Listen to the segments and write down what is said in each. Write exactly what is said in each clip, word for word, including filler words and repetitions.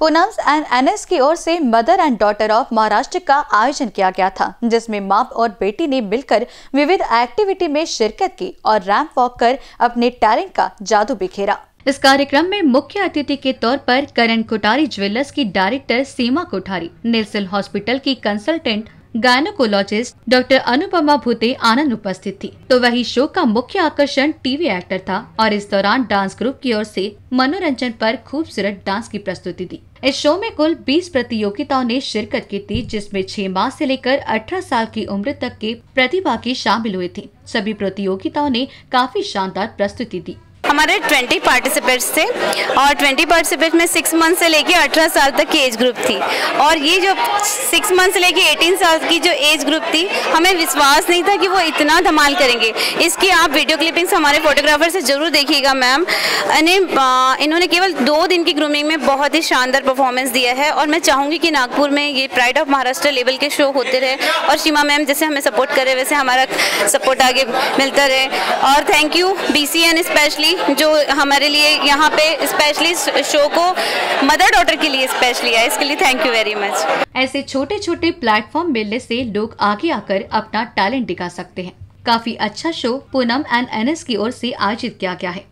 पुनम्स and NS की ओर से mother and daughter of Maharashtra का आयोजन किया गया था, जिसमें मां और बेटी ने मिलकर विविध एक्टिविटी में शिरकत की और रैंप वॉक कर अपने टैलेंट का जादू बिखेरा। इस कार्यक्रम में मुख्य अतिथि के तौर पर करण कोठारी ज्वेलर्स की director Seema Kothari, Nelson hospital की consultant gynaecologist doctor Anupama Bhute Anand उपस्थित थी। तो वही शो का मुख्य आकर्षण टीवी एक्टर था और इस दौरान डांस ग्रुप की ओर से मनोरंजन पर खूबसूरत डांस की प्रस्तुति दी। इस शो में कुल बीस प्रतियोगिताओं ने शिरकत की थी, जिसमें छह माह से लेकर अठारह साल की उम्र तक के प्रतिभागी शामिल हुए थे। सभी प्रतियोगिताओं ने काफी शानदार प्रस्तुति दी। हमारे बीस पार्टिसिपेंट्स थे और बीस पार्टिसिपेंट्स में छह मंथ से लेके अठारह साल तक की एज ग्रुप थी और ये जो छह मंथ से लेके अठारह साल की जो एज ग्रुप थी, हमें विश्वास नहीं था कि वो इतना धमाल करेंगे। इसकी आप वीडियो क्लिपिंग्स हमारे फोटोग्राफर से जरूर देखिएगा मैम। इन्होंने केवल दो दिन की ग्रूमिंग में बहुत ही शानदार परफॉर्मेंस दिया है और मैं चाहूँगी कि नागपुर में ये प्राइड ऑफ महाराष्ट्र लेवल के शो होते रहे और सीमा मैम जैसे हमें सपोर्ट करे वैसे हमारा सपोर्ट आगे मिलता रहे। और thank you B C N specially जो हमारे लिए यहाँ पे स्पेशली शो को मदर डॉटर के लिए स्पेशली है, इसके लिए थैंक यू वेरी मच। ऐसे छोटे छोटे प्लेटफॉर्म मिलने से लोग आगे आकर अपना टैलेंट दिखा सकते हैं। काफी अच्छा शो पूनम एंड एनएस की ओर से आयोजित किया गया है।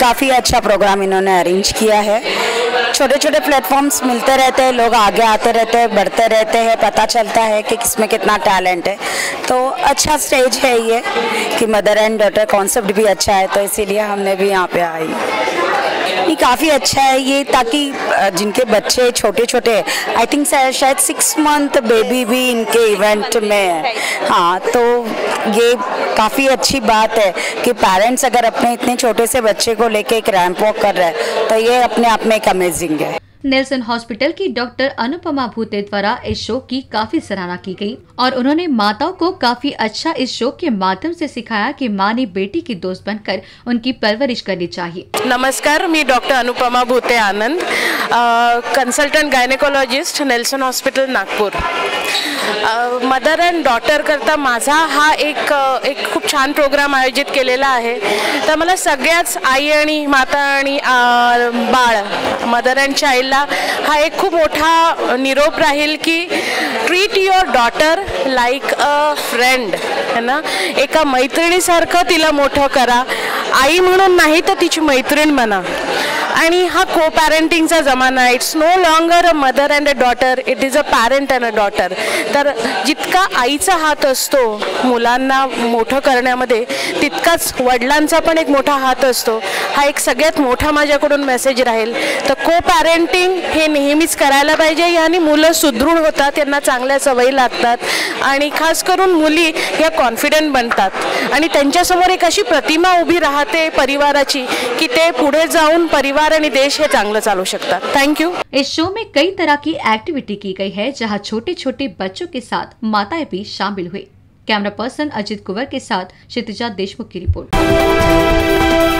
काफी अच्छा प्रोग्राम इन्होंने अरेंज किया है। छोटे छोटे प्लेटफॉर्म्स मिलते रहते हैं, लोग आगे आते रहते हैं, बढ़ते रहते हैं, पता चलता है कि किसमें कितना टैलेंट है। तो अच्छा स्टेज है ये कि मदर एंड डॉटर कॉन्सेप्ट भी अच्छा है, तो इसीलिए हमने भी यहाँ पे आई। ये काफ़ी अच्छा है ये, ताकि जिनके बच्चे छोटे छोटे आई थिंक शायद सिक्स मंथ बेबी भी इनके इवेंट में है। हाँ, तो ये काफ़ी अच्छी बात है कि पेरेंट्स अगर अपने इतने छोटे से बच्चे को लेके एक रैंप वॉक कर रहे हैं, तो ये अपने आप में एक अमेजिंग है। नेल्सन हॉस्पिटल की डॉक्टर अनुपमा भूते द्वारा इस शो की काफी सराहना की गई और उन्होंने माताओं को काफी अच्छा इस शो के माध्यम से सिखाया कि माँ ने बेटी की दोस्त बनकर उनकी परवरिश करनी चाहिए। नमस्कार, मी doctor Anupama Bhute Anand, consultant gynaecologist, Nelson hospital, Nagpur. Mother and daughter करता माझा हा एक एक खूप छान प्रोग्राम आयोजित केलेला आहे। तर मला सगळ्याच आई आणि माता आणि बाळ, मदर अँड चाइल्ड हा एक खूप मोठा निरोप राहील की treat your daughter like a friend है ना। एका मैत्रिणीसारखं तिला मोठं करा, आई म्हणून नाही तर तिची मैत्रीण बना। आणि हा को पॅरेंटिंगचा जमाना, it's no longer a mother and a daughter, it is a parent and a daughter. तर जितका आईचा हात असतो मुलांना मोठं करण्यामध्ये, तितकाच वडिलांचा पण एक मोठा हात असतो। हा एक सगळ्यात मोठा माझ्याकडून मेसेज राहील। तर को पॅरेंटिंग हे नेहमीच करायला पाहिजे, याने मुलं सुदृढ होतात, त्यांना चांगल्या सवयी लागतात आणि खास करून मुली ह्या कॉन्फिडंट बनतात आणि त्यांच्यासमोर एक अशी प्रतिमा उभी राहते परिवाराची की ते पुढे जाऊन परिवार आणि देश हे चांगलं चालू शकतात। Thank you. इस शो में कई तरह की एक्टिविटी की गई है, जहां छोटे छोटे बच्चों के साथ माताएं भी शामिल हुई। कैमरा पर्सन अजित कुवर के साथ क्षितिजा देशमुख की रिपोर्ट।